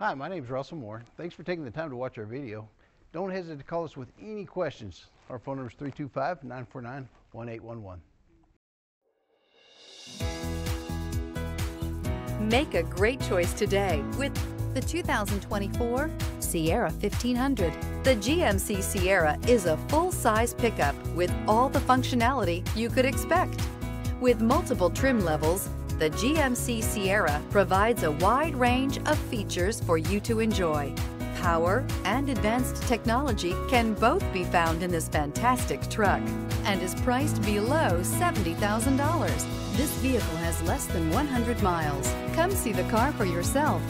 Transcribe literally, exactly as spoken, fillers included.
Hi, my name is Russell Moore. Thanks for taking the time to watch our video. Don't hesitate to call us with any questions. Our phone number is three two five, nine four nine, one eight one one. Make a great choice today with the two thousand twenty-four Sierra fifteen hundred. The G M C Sierra is a full-size pickup with all the functionality you could expect. With multiple trim levels, the G M C Sierra provides a wide range of features for you to enjoy. Power and advanced technology can both be found in this fantastic truck and is priced below seventy thousand dollars. This vehicle has less than one hundred miles. Come see the car for yourself.